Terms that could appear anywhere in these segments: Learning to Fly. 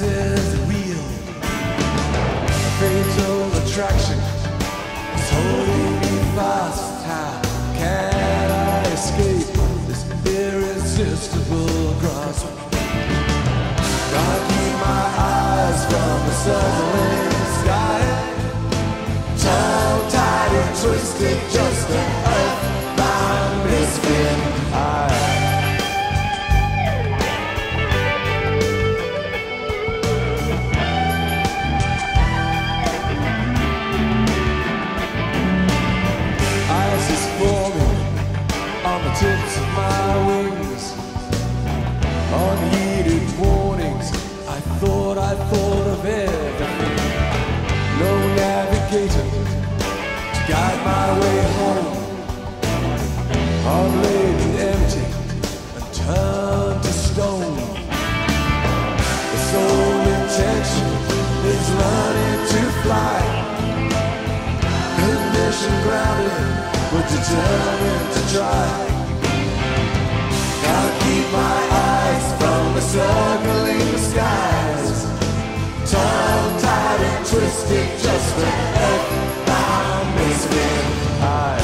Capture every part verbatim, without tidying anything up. dances wheel. Fatal attraction is holding me fast. How can I escape this irresistible grasp? God, keep my eyes from the circling sky. Tongue tied and twisted, just an earthbound misfit. I tips of my wings, unheeded warnings. I thought I thought of everything. No navigator to guide my way home. I'm laid and empty and turned to stone. The sole intention is learning to fly. Condition grounded, but determined to try. I'll keep my eyes from the circling skies. Tongue tied and twisted, just an earthbound misfit. I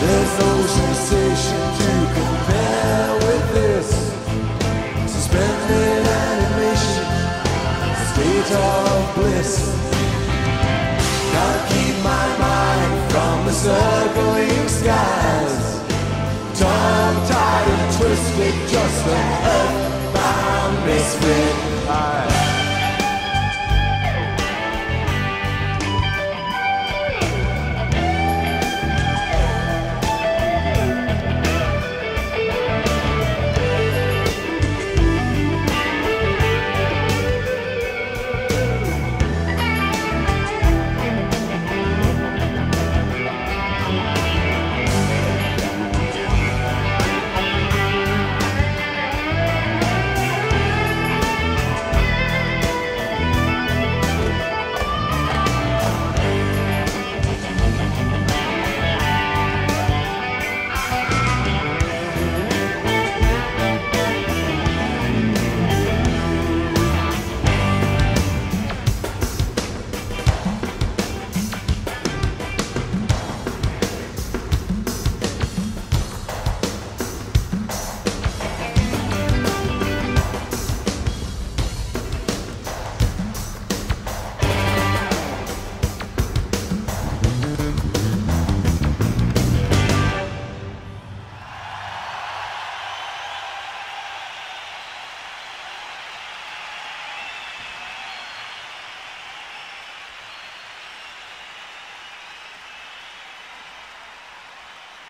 there's no sensation to compare with this. Suspended animation, state of bliss. Gotta keep my mind from the circling skies. Tongue tied and twisted, just an earthbound misfit.